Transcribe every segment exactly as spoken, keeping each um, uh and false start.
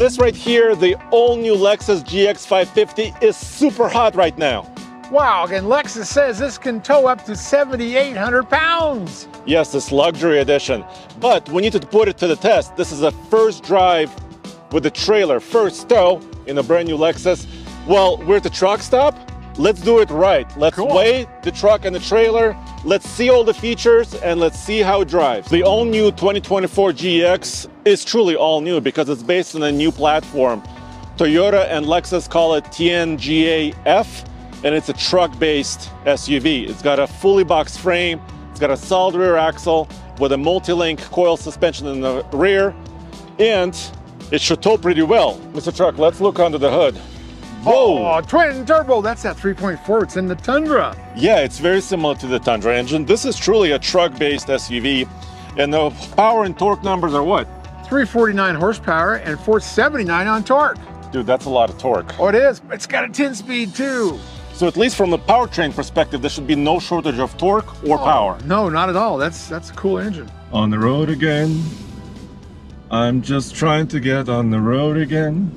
This right here, the all-new Lexus G X five fifty, is super hot right now. Wow, and Lexus says this can tow up to seven thousand eight hundred pounds. Yes, this luxury edition. But we need to put it to the test. This is a first drive with the trailer, first tow in a brand new Lexus. Well, we're at the truck stop. Let's do it right. Let's cool. weigh the truck and the trailer. Let's see all the features and let's see how it drives. The all-new twenty twenty-four G X is truly all-new because it's based on a new platform. Toyota and Lexus call it T N G A F. And it's a truck-based S U V. It's got a fully boxed frame, it's got a solid rear axle with a multi-link coil suspension in the rear, and it should tow pretty well. Mister Truck, let's look under the hood. Whoa! Oh, twin-turbo, that's that three point four, it's in the Tundra. Yeah, it's very similar to the Tundra engine. This is truly a truck-based S U V, and the power and torque numbers are what? three forty-nine horsepower and four seventy-nine on torque. Dude, that's a lot of torque. Oh, it is, it's got a ten-speed too. So at least from the powertrain perspective, there should be no shortage of torque or oh, power. No, not at all. That's that's a cool engine. On the road again. I'm just trying to get on the road again.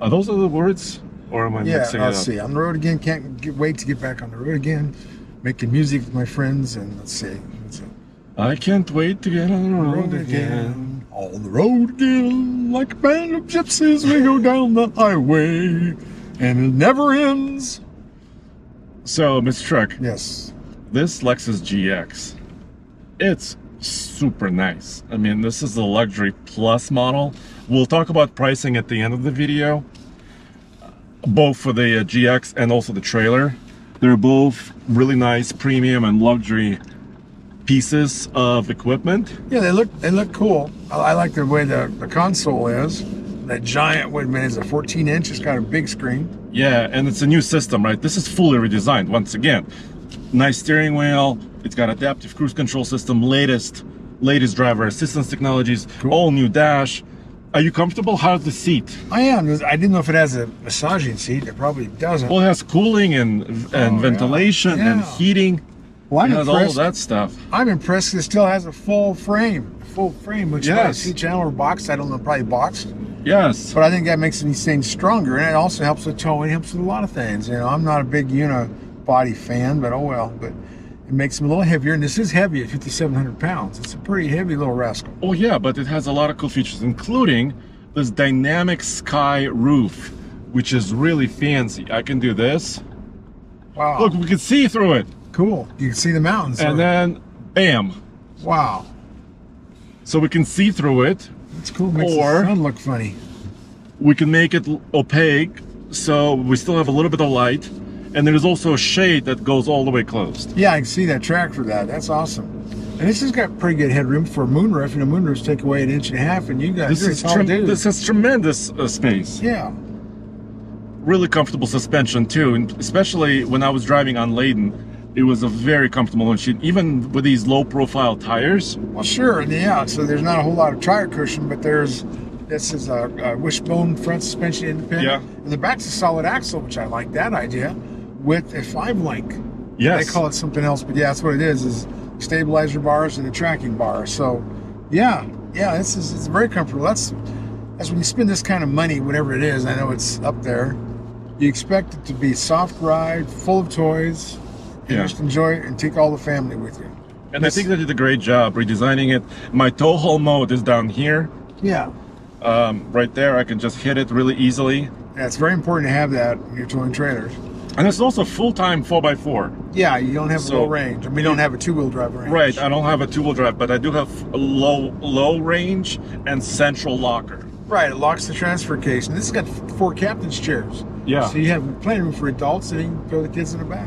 Are those other words? Or am I yeah, mixing it up? Yeah, I'll see. On the road again. Can't get, wait to get back on the road again. Making music with my friends and let's see. Let's see. I can't wait to get on the road, road again. again. On the road again. Like a band of gypsies, we go down the highway. And it never ends. So, Mister Truck. Yes. This Lexus G X, it's super nice. I mean, this is the luxury plus model. We'll talk about pricing at the end of the video, both for the G X and also the trailer. They're both really nice premium and luxury pieces of equipment. Yeah, they look they look cool. I like the way the, the console is. That giant, wait a minute, it's a fourteen inch, it's got a big screen. Yeah, and it's a new system, right? This is fully redesigned, once again. Nice steering wheel, it's got adaptive cruise control system, latest, latest driver assistance technologies, cool. all new dash. Are you comfortable? How's the seat? I am. I didn't know if it has a massaging seat, it probably doesn't. Well, it has cooling and, and oh, ventilation yeah. Yeah. and heating. Well, I'm impressed. All that stuff. I'm impressed it still has a full frame. Full frame, which yes. is C-channel or boxed. I don't know, probably boxed. Yes. But I think that makes these things stronger, and it also helps with towing. It helps with a lot of things. You know, I'm not a big unibody fan, but oh well. But it makes them a little heavier, and this is heavy at fifty-seven hundred pounds. It's a pretty heavy little rascal. Oh yeah, but it has a lot of cool features, including this dynamic sky roof, which is really fancy. I can do this. Wow. Look, we can see through it. Cool. You can see the mountains. And then, bam. Wow. So we can see through it. That's cool. Makes or the sun look funny. We can make it opaque, so we still have a little bit of light. And there's also a shade that goes all the way closed. Yeah, I can see that track for that. That's awesome. And this has got pretty good headroom for a moonroof. And the moonroofs take away an inch and a half, and you guys are tall dudes. This has tremendous uh, space. Yeah. Really comfortable suspension too, and especially when I was driving on Leyden. It was a very comfortable machine, even with these low-profile tires. Well, sure, yeah. So there's not a whole lot of tire cushion, but there's this is a, a wishbone front suspension independent. Yeah. And the back's a solid axle, which I like that idea, with a five-link. Yes. They call it something else, but yeah, that's what it is: is stabilizer bars and a tracking bar. So, yeah, yeah, this is it's very comfortable. That's that's when you spend this kind of money, whatever it is. I know it's up there. You expect it to be soft ride, full of toys. Yeah. Just enjoy it and take all the family with you. And this, I think they did a great job redesigning it. My tow haul mode is down here. Yeah. Um, right there, I can just hit it really easily. Yeah, it's very important to have that when you're towing trailers. And it's also full-time four by four. Yeah, you don't have so, a low range. We don't have a two-wheel drive range. Right, I don't have a two-wheel drive, but I do have a low, low range and central locker. Right, it locks the transfer case. And this has got four captain's chairs. Yeah. So you have plenty of room for adults, and you can throw the kids in the back.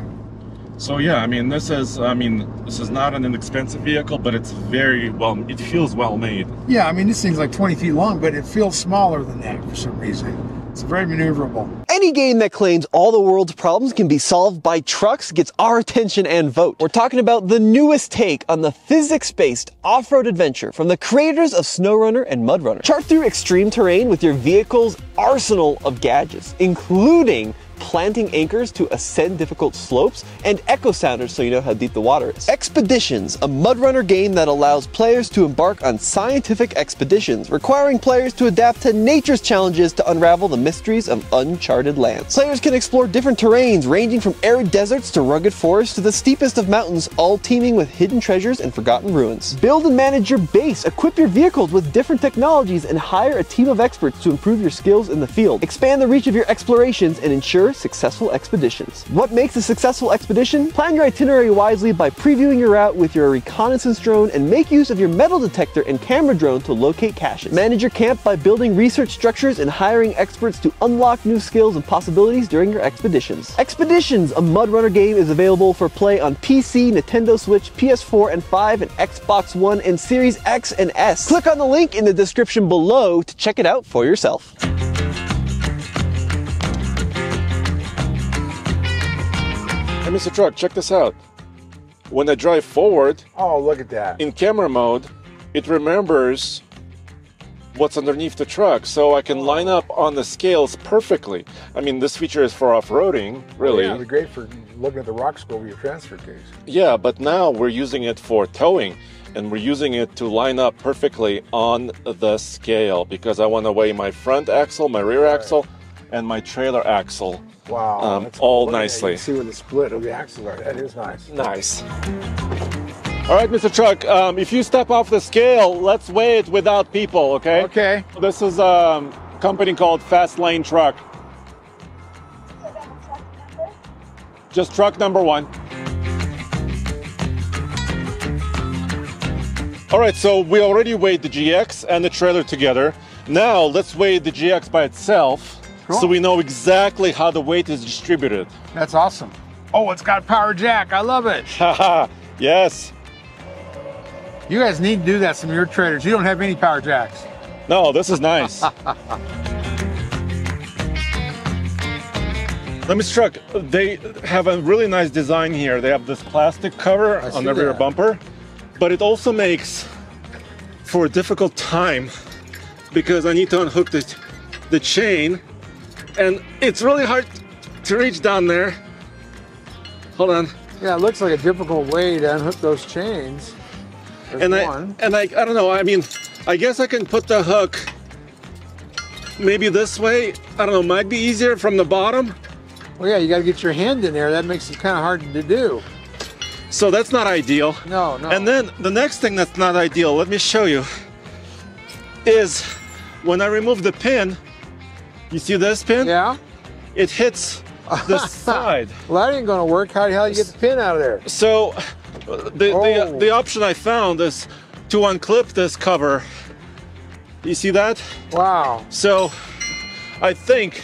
So yeah, I mean, this is, I mean, this is not an inexpensive vehicle, but it's very well, it feels well made. Yeah, I mean, this thing's like twenty feet long, but it feels smaller than that for some reason. It's very maneuverable. Any game that claims all the world's problems can be solved by trucks gets our attention and vote. We're talking about the newest take on the physics-based off-road adventure from the creators of SnowRunner and MudRunner. Chart through extreme terrain with your vehicle's arsenal of gadgets, including planting anchors to ascend difficult slopes, and echo sounders so you know how deep the water is. Expeditions, a MudRunner game that allows players to embark on scientific expeditions, requiring players to adapt to nature's challenges to unravel the mysteries of uncharted lands. Players can explore different terrains, ranging from arid deserts to rugged forests to the steepest of mountains, all teeming with hidden treasures and forgotten ruins. Build and manage your base, equip your vehicles with different technologies, and hire a team of experts to improve your skills in the field. Expand the reach of your explorations and ensure successful expeditions. What makes a successful expedition? Plan your itinerary wisely by previewing your route with your reconnaissance drone, and make use of your metal detector and camera drone to locate caches. Manage your camp by building research structures and hiring experts to unlock new skills and possibilities during your expeditions. Expeditions, a MudRunner game, is available for play on P C, Nintendo Switch, P S four and five, and Xbox One and Series X and S. Click on the link in the description below to check it out for yourself. Hey, Mister Truck, check this out. When I drive forward, oh, look at that. In camera mode, it remembers what's underneath the truck, so I can line up on the scales perfectly. I mean, this feature is for off-roading, really. Yeah, it'd be great for looking at the rocks over your transfer case. Yeah, but now we're using it for towing, and we're using it to line up perfectly on the scale, because I want to weigh my front axle, my rear right. axle, and my trailer axle. Wow, um, all cool. nicely. Yeah, you can see when the split of the axles are. That is nice. Nice. All right, Mister Truck, um, if you step off the scale, let's weigh it without people, okay? Okay. This is a company called Fast Lane Truck. So that's truck number? Just truck number one. All right, so we already weighed the G X and the trailer together. Now let's weigh the G X by itself. Cool. So we know exactly how the weight is distributed. That's awesome. Oh, it's got power jack. I love it. Haha, yes. You guys need to do that, some of your trailers. You don't have any power jacks. No, this is nice. Now, Mister Truck, they have a really nice design here. They have this plastic cover I on the rear that. bumper, but it also makes for a difficult time because I need to unhook the, the chain. And it's really hard to reach down there. Hold on. Yeah, it looks like a difficult way to unhook those chains. There's and one. I and I, I don't know. I mean, I guess I can put the hook maybe this way. I don't know. Might be easier from the bottom. Well, yeah, you got to get your hand in there. That makes it kind of hard to do. So that's not ideal. No, no. And then the next thing that's not ideal, let me show you, is when I remove the pin. You see this pin? Yeah. It hits the side. Well, that ain't gonna work. How the hell do you get the pin out of there? So the, oh. the, the option I found is to unclip this cover. You see that? Wow. So I think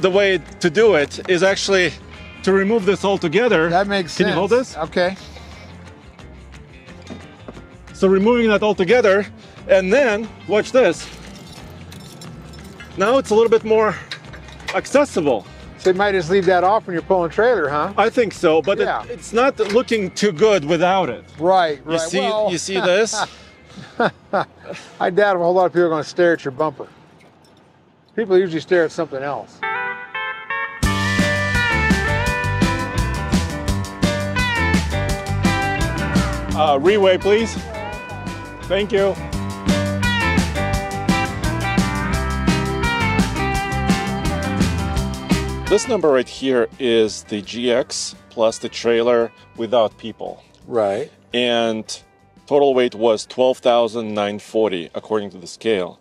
the way to do it is actually to remove this altogether. That makes sense. Can you hold this? Okay. So removing that altogether, and then watch this. Now it's a little bit more accessible. So you might just leave that off when you're pulling a trailer, huh? I think so, but yeah. it, it's not looking too good without it. Right, right. You see, well, you see this? I doubt a whole lot of people are going to stare at your bumper. People usually stare at something else. Uh, Reweigh, please. Thank you. This number right here is the G X plus the trailer without people. Right. And total weight was twelve thousand nine hundred forty according to the scale.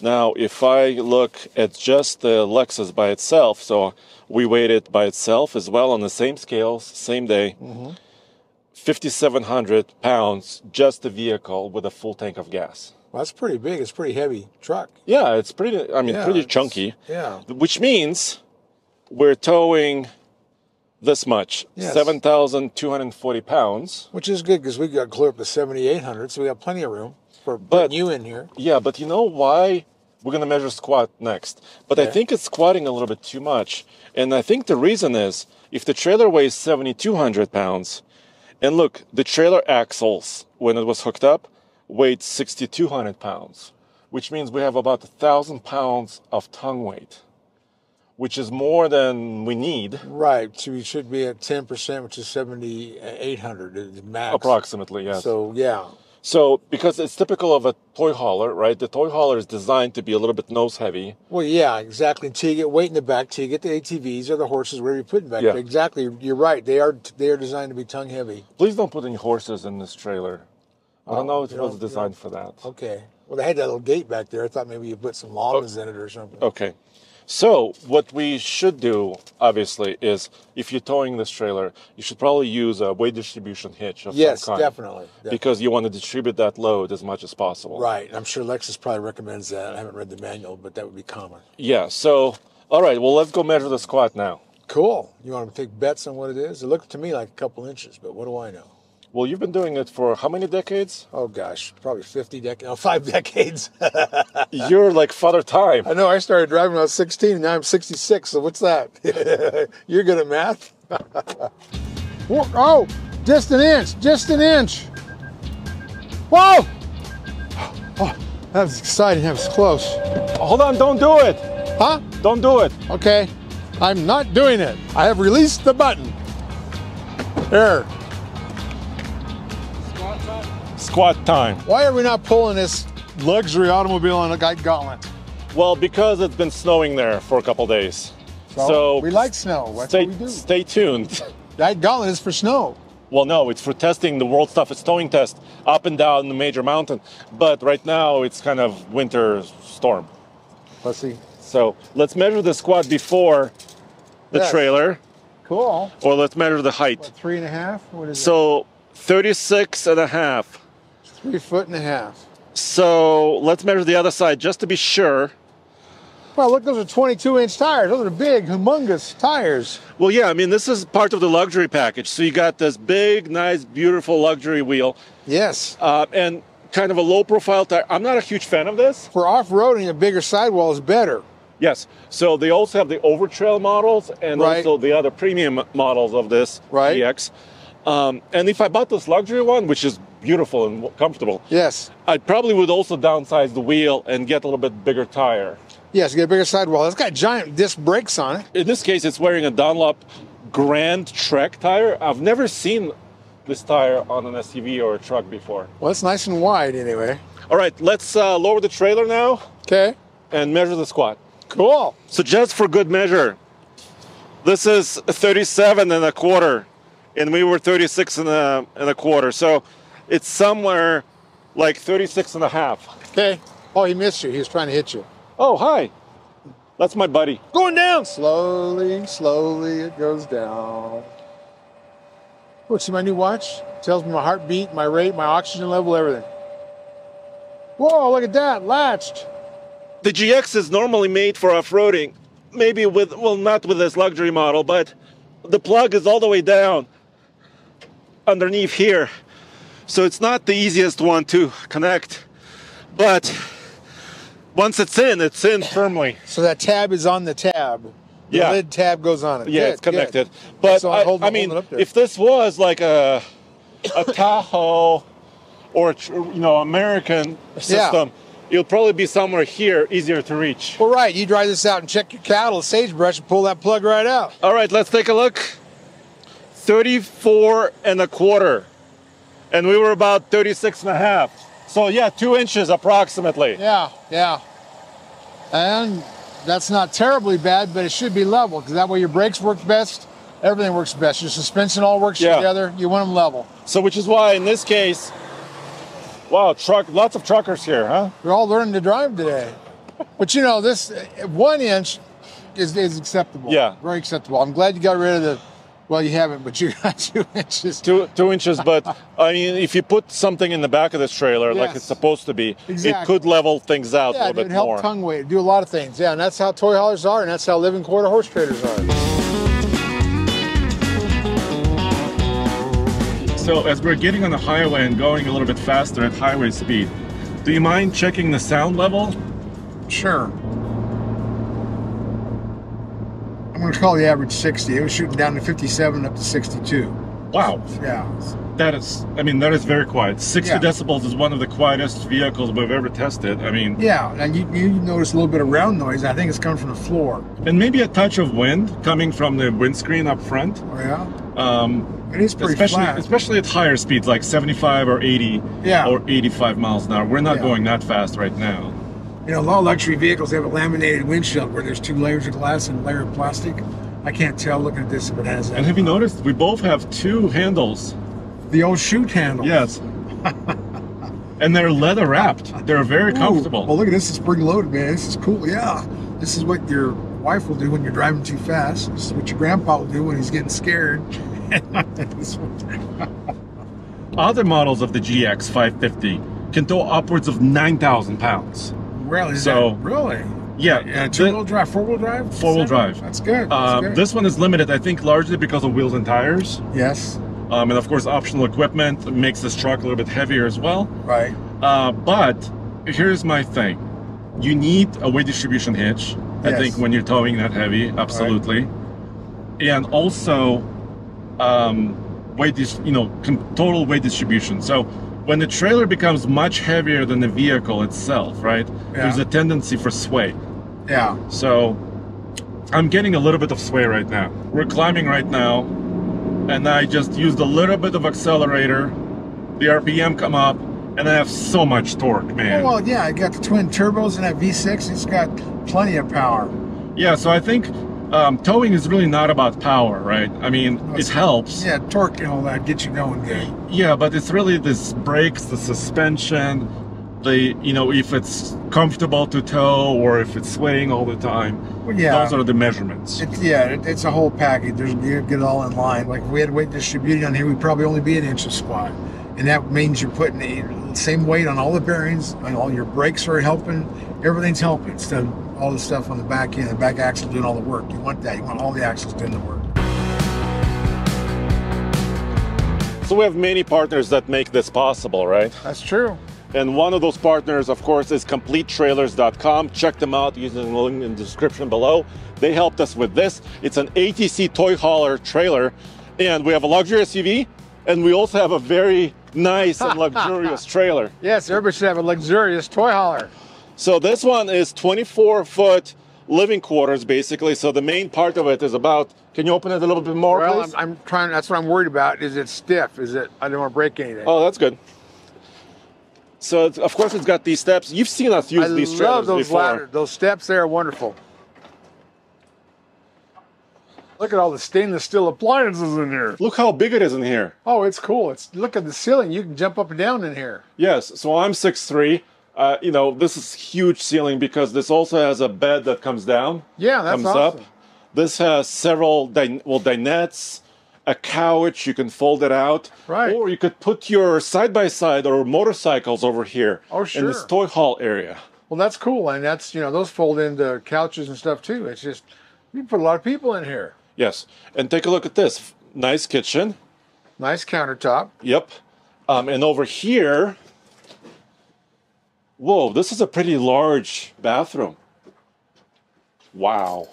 Now, if I look at just the Lexus by itself, so we weighed it by itself as well on the same scales, same day, mm-hmm. fifty-seven hundred pounds, just the vehicle with a full tank of gas. Well, that's pretty big. It's a pretty heavy truck. Yeah, it's pretty, I mean, yeah, pretty chunky. Yeah. Which means we're towing this much, yes. seven thousand two hundred forty pounds. Which is good because we got clear up to seventy-eight hundred, so we have plenty of room for putting but, you in here. Yeah, but you know why we're going to measure squat next? But okay. I think it's squatting a little bit too much. And I think the reason is if the trailer weighs seventy-two hundred pounds, and look, the trailer axles, when it was hooked up, weighed sixty-two hundred pounds, which means we have about one thousand pounds of tongue weight. which is more than we need. Right. So we should be at ten percent, which is seventy-eight hundred max. Approximately, yes. So, yeah. So, because it's typical of a toy hauler, right? The toy hauler is designed to be a little bit nose-heavy. Well, yeah, exactly. Until you get weight in the back, till you get the A T Vs or the horses, wherever you put them back. Yeah. Exactly. You're right. They are they are designed to be tongue-heavy. Please don't put any horses in this trailer. I don't know if it was designed for that. Okay. Well, they had that little gate back there. I thought maybe you put some llamas in it or something. Okay. So what we should do, obviously, is if you're towing this trailer, you should probably use a weight distribution hitch of yes, some kind. Yes, definitely, definitely. Because you want to distribute that load as much as possible. Right. And I'm sure Lexus probably recommends that. I haven't read the manual, but that would be common. Yeah. So, all right. Well, let's go measure the squat now. Cool. You want to take bets on what it is? It looked to me like a couple inches, but what do I know? Well, you've been doing it for how many decades? Oh, gosh, probably fifty decades, no, five decades. You're like Father Time. I know, I started driving when I was sixteen, and now I'm sixty-six, so what's that? You're good at math? Oh, just an inch, just an inch. Whoa! Oh, that was exciting, that was close. Hold on, don't do it. Huh? Don't do it. Okay, I'm not doing it. I have released the button. There. Squat time. Why are we not pulling this luxury automobile on a Ike Gauntlet? Well, because it's been snowing there for a couple days. So, so we like snow. That's stay, what we do. Stay tuned. The Ike Gauntlet is for snow. Well, no, it's for testing the world's toughest towing test up and down the major mountain. But right now, it's kind of winter storm. Let's see. So let's measure the squat before the yes. trailer. Cool. Or let's measure the height. What, three and a half? What is so that? thirty-six and a half. Three foot and a half. So let's measure the other side just to be sure. Well, look, those are twenty-two inch tires. Those are big, humongous tires. Well, yeah, I mean, this is part of the luxury package. So you got this big, nice, beautiful luxury wheel. Yes. Uh, and kind of a low profile tire. I'm not a huge fan of this. For off-roading, a bigger sidewall is better. Yes. So they also have the overtrail models and right. also the other premium models of this right. G X. Um, and if I bought this luxury one, which is beautiful and comfortable, yes, I probably would also downsize the wheel and get a little bit bigger tire. Yes, get a bigger sidewall. It's got giant disc brakes on it. In this case, it's wearing a Dunlop Grand Trek tire. I've never seen this tire on an S U V or a truck before. Well, it's nice and wide anyway. All right, let's uh, lower the trailer now. Okay. And measure the squat. Cool. So just for good measure, this is thirty-seven and a quarter. And we were thirty-six and a quarter. So it's somewhere like thirty-six and a half. Okay. Oh, he missed you. He was trying to hit you. Oh, hi. That's my buddy. Going down. Slowly, slowly it goes down. Oh, see my new watch? It tells me my heartbeat, my rate, my oxygen level, everything. Whoa, look at that. Latched. The G X is normally made for off-roading. Maybe with, well, not with this luxury model, but the plug is all the way down underneath here, so it's not the easiest one to connect, but once it's in, it's in firmly. So that tab is on the tab. The yeah. lid tab goes on it. Yeah, good, it's connected. Good. But so I, holding, I mean, if this was like a a Tahoe or, you know, American system, yeah. it'll probably be somewhere here, easier to reach. Well, right. You drive this out and check your cattle, sagebrush, and pull that plug right out. All right, let's take a look. thirty-four and a quarter, and we were about thirty-six and a half. So yeah, two inches approximately. Yeah, yeah. And that's not terribly bad, but it should be level, because that way your brakes work best, everything works best. Your suspension all works yeah. together. You want them level. So which is why in this case, wow, truck, lots of truckers here, huh? We're all learning to drive today. But you know, this one inch is, is acceptable. Yeah, very acceptable. I'm glad you got rid of the. Well, you haven't, but you got two inches. Two, two inches, but I mean, if you put something in the back of this trailer, yes. like it's supposed to be, exactly. it could level things out yeah, a little bit more. Yeah, it would help tongue weight, do a lot of things. Yeah, and that's how toy haulers are, and that's how living quarter horse traders are. So as we're getting on the highway and going a little bit faster at highway speed, do you mind checking the sound level? Sure. I'm going to call the average sixty. It was shooting down to fifty-seven up to sixty-two. Wow. Yeah. That is, I mean, that is very quiet. sixty yeah. decibels is one of the quietest vehicles we've ever tested. I mean. Yeah, and you, you notice a little bit of round noise. I think it's coming from the floor. And maybe a touch of wind coming from the windscreen up front. Oh, yeah. Um, it is pretty especially, flat. Especially at higher speeds, like seventy-five or eighty yeah. or eighty-five miles an hour. We're not yeah. going that fast right now. You know, a lot of luxury vehicles have a laminated windshield where there's two layers of glass and a layer of plastic. I can't tell looking at this if it has that. And have you noticed we both have two handles? The old chute handles. Yes. And they're leather wrapped. They're very Ooh, comfortable. Well, look at this. It's spring loaded, man. This is cool. Yeah. This is what your wife will do when you're driving too fast. This is what your grandpa will do when he's getting scared. Other models of the G X five fifty can tow upwards of nine thousand pounds. Really? So, really? Yeah. yeah Two-wheel drive, four-wheel drive? Four-wheel drive. That's good. That's uh, good. This one is limited, I think, largely because of wheels and tires. Yes. Um, and, of course, optional equipment makes this truck a little bit heavier as well. Right. Uh, but here's my thing. You need a weight distribution hitch, I yes. think, when you're towing that heavy. Absolutely. Right. And also... Um, weight, you know, total weight distribution. So when the trailer becomes much heavier than the vehicle itself, right? Yeah. There's a tendency for sway. Yeah. So I'm getting a little bit of sway right now. We're climbing right now, and I just used a little bit of accelerator. The R P M come up, and I have so much torque, man. Well, yeah, I got the twin turbos and that V six. It's got plenty of power. Yeah. So I think. Um, towing is really not about power, right? I mean, oh, it helps. Yeah, torque and all that gets you going good. Yeah, but it's really this brakes, the suspension, the, you know, if it's comfortable to tow or if it's swaying all the time. Well, yeah. Those are the measurements. It's, yeah, it, it's a whole package. There's, you get it all in line. Like if we had weight distributed on here, we'd probably only be an inch of squat. And that means you're putting the same weight on all the bearings, and all your brakes are helping. Everything's helping. It's the, all the stuff on the back end, the back axle doing all the work. You want that. You want all the axles doing the work. So we have many partners that make this possible, right? That's true. And one of those partners, of course, is complete trailers dot com. Check them out using the link in the description below. They helped us with this. It's an A T C toy hauler trailer. And we have a luxury S U V. And we also have a very nice and luxurious trailer. Yes, everybody should have a luxurious toy hauler. So this one is twenty-four foot living quarters, basically. So the main part of it is about, can you open it a little bit more, well, please? I'm, I'm trying, that's what I'm worried about. Is it stiff? Is it, I don't want to break anything. Oh, that's good. So it's, of course it's got these steps. You've seen us use I these trailers I love those before. Ladders. Those steps there are wonderful. Look at all the stainless steel appliances in here. Look how big it is in here. Oh, it's cool. It's look at the ceiling. You can jump up and down in here. Yes. So I'm six three. Uh, you know, this is huge ceiling because this also has a bed that comes down. Yeah, that's comes awesome. Up. This has several din well dinettes, a couch. You can fold it out. Right. Or you could put your side-by-side or motorcycles over here. Oh, sure. In this toy haul area. Well, that's cool. And that's, you know, those fold into couches and stuff too. It's just, you can put a lot of people in here. Yes, and take a look at this. Nice kitchen. Nice countertop. Yep. Um, and over here, whoa, this is a pretty large bathroom. Wow.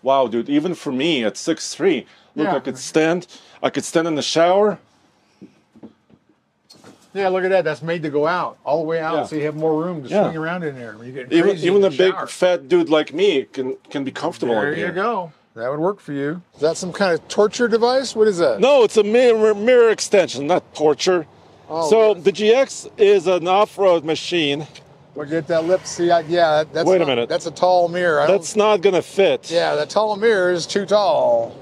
Wow, dude, even for me at six three, look, yeah. I could stand, I could stand in the shower. Yeah, look at that. That's made to go out, all the way out, yeah. So you have more room to yeah. swing around in there. You get even even a big, fat dude like me can, can be comfortable there in here. There you go. That would work for you. Is that some kind of torture device? What is that? No, it's a mirror, mirror extension, not torture. Oh, so yes. The G X is an off-road machine. Look at that lip. See, I, yeah, that's Wait not, a minute. That's a tall mirror. I that's not going to fit. Yeah, that tall mirror is too tall.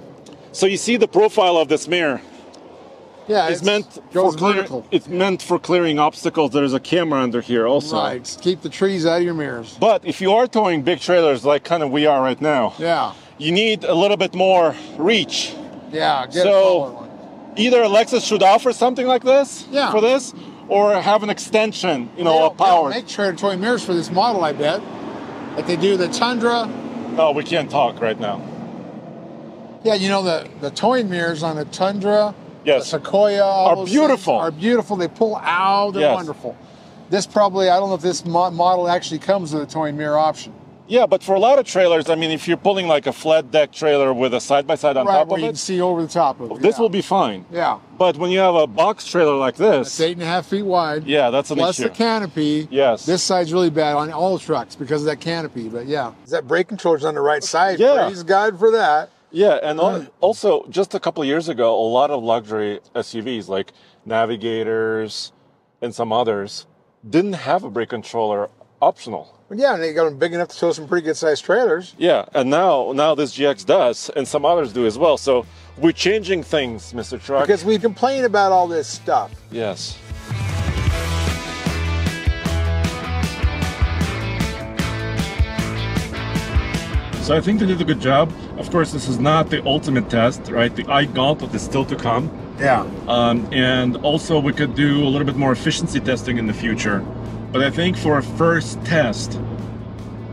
So you see the profile of this mirror. Yeah, it's, it's meant for clear, It's yeah. meant for clearing obstacles. There's a camera under here also. Right. Keep the trees out of your mirrors. But if you are towing big trailers like kind of we are right now. Yeah. You need a little bit more reach. Yeah, get so either Lexus should offer something like this yeah. for this, or have an extension, you know, a power. They don't make trailer toy mirrors for this model, I bet. Like they do the Tundra. Oh, we can't talk right now. Yeah, you know the the toy mirrors on the Tundra, yes. the Sequoia, all are beautiful. Are beautiful. They pull out. They're yes. wonderful. This probably, I don't know if this model actually comes with a toy mirror option. Yeah, but for a lot of trailers, I mean, if you're pulling like a flat deck trailer with a side-by-side on right, top of it. Right, you can see over the top of it. This yeah. will be fine. Yeah. But when you have a box trailer like this. It's eight and a half feet wide. Yeah, that's an plus issue. Plus the canopy. Yes. This side's really bad on all trucks because of that canopy, but yeah. Is that brake controller's on the right side. Yeah. Praise God for that. Yeah, and mm. also, just a couple of years ago, a lot of luxury S U Vs like Navigators and some others didn't have a brake controller optional. Yeah, and they got them big enough to tow some pretty good-sized trailers. Yeah, and now now this G X does, and some others do as well. So we're changing things, Mister Truck. Because we complain about all this stuff. Yes. So I think they did a good job. Of course, this is not the ultimate test, right? The Ike Gauntlet is still to come. Yeah. Um, and also, we could do a little bit more efficiency testing in the future. But I think for a first test,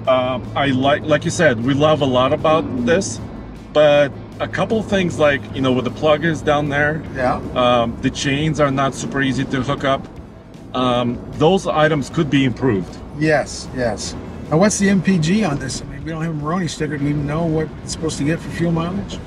uh, I like, like you said, we love a lot about this, but a couple things like, you know, where the plug is down there, yeah. um, the chains are not super easy to hook up. Um, those items could be improved. Yes, yes. Now what's the M P G on this? I mean, we don't have a Maroni sticker. Do you even know what it's supposed to get for fuel mileage?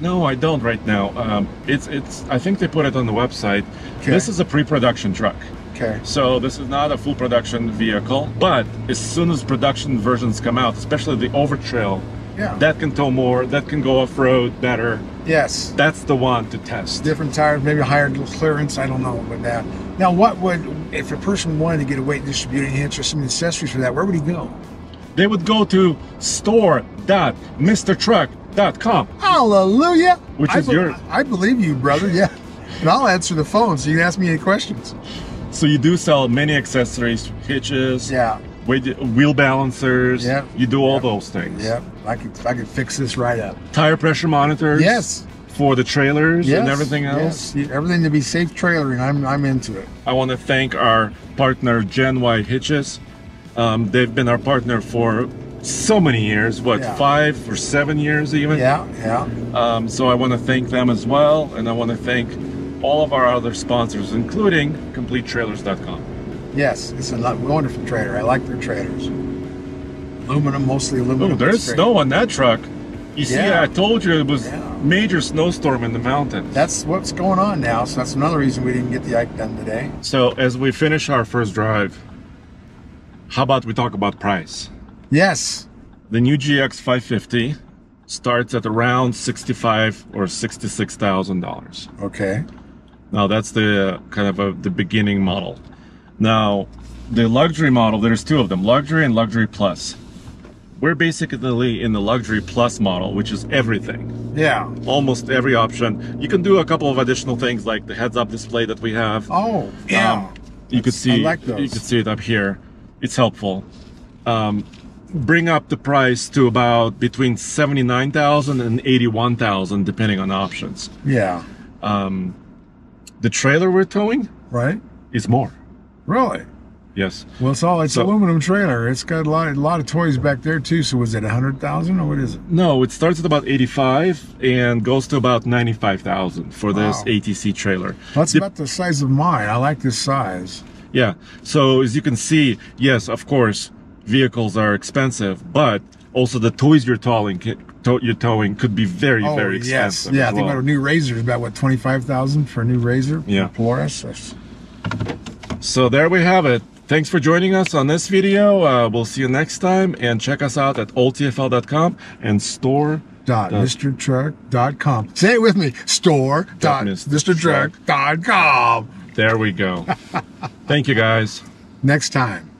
No, I don't right now. Um, it's, it's, I think they put it on the website. Okay. This is a pre-production truck. Okay. So this is not a full production vehicle, but as soon as production versions come out, especially the Overtrail, yeah. that can tow more, that can go off-road better. Yes. That's the one to test. Different tires, maybe higher clearance, I don't know, but that. Now what would, if a person wanted to get a weight distributing hitch or some accessories for that, where would he go? They would go to store dot mister truck dot com. Hallelujah! Which I is yours. I believe you, brother, yeah. And I'll answer the phone so you can ask me any questions. So you do sell many accessories, hitches, yeah, wheel balancers, yeah, you do all yeah. those things. Yeah, I could I could fix this right up. Tire pressure monitors, yes, for the trailers yes. and everything else. Yes. Everything to be safe trailering, I'm I'm into it. I want to thank our partner Gen Y Hitches. Um, they've been our partner for so many years, what yeah. five or seven years even. Yeah, yeah. Um, so I want to thank them as well, and I want to thank all of our other sponsors, including complete trailers dot com. Yes, it's a wonderful trailer. I like their trailers. Aluminum, mostly aluminum. Oh, there's snow on that truck. You see, yeah. I told you it was yeah. major snowstorm in the mountains. That's what's going on now, so that's another reason we didn't get the Ike done today. So as we finish our first drive, how about we talk about price? Yes. The new G X five fifty starts at around sixty-five or sixty-six thousand dollars. Okay. Now that's the kind of a, the beginning model. Now the luxury model, there's two of them, luxury and luxury plus. We're basically in the luxury plus model, which is everything. Yeah. Almost every option. You can do a couple of additional things like the heads-up display that we have. Oh, yeah. Um, you could see, I like those. You could see it up here. It's helpful. Um, bring up the price to about between seventy-nine thousand and eighty-one thousand, depending on options. Yeah. Um, the trailer we're towing right is more. Really? Yes. Well, it's all it's so, aluminum trailer. It's got a lot, a lot of toys back there too. So was it a hundred thousand or what is it? No, it starts at about eighty-five and goes to about ninety-five thousand for wow. this A T C trailer. That's the, about the size of mine. I like this size. Yeah. So as you can see, yes, of course, vehicles are expensive, but also the toys you're towing, tow, you're towing could be very, oh, very expensive. Yes. Yeah, I think well. About a new Razor is about what twenty-five thousand dollars for a new Razor. Yeah, Polaris. So there we have it. Thanks for joining us on this video. Uh, we'll see you next time, and check us out at old T F L dot com and store dot mister truck dot com. Say it with me: store dot mister truck dot com. There we go. Thank you, guys. Next time.